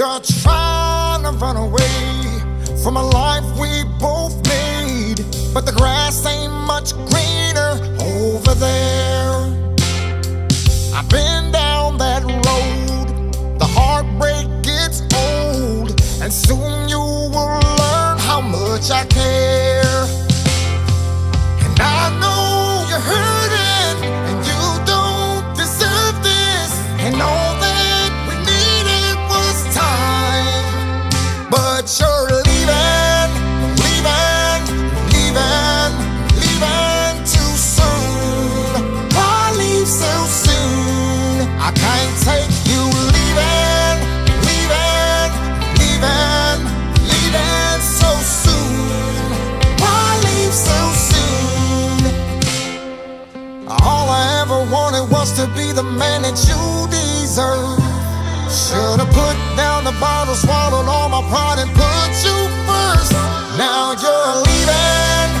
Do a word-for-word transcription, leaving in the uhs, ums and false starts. You're trying to run away from a life we both made, but the grass ain't much greener over there. I've been down that road, the heartbreak gets old, and soon you will learn how much I care. And I know you're hurting, and you don't deserve this, and all you're leaving, leaving, leaving, leaving too soon. Why leave so soon? I can't take you leaving, leaving, leaving, leaving so soon. Why leave so soon? All I ever wanted was to be the man that you deserve. Should've put down the bottle, swallowed all my pride and put you first. Now you're leaving.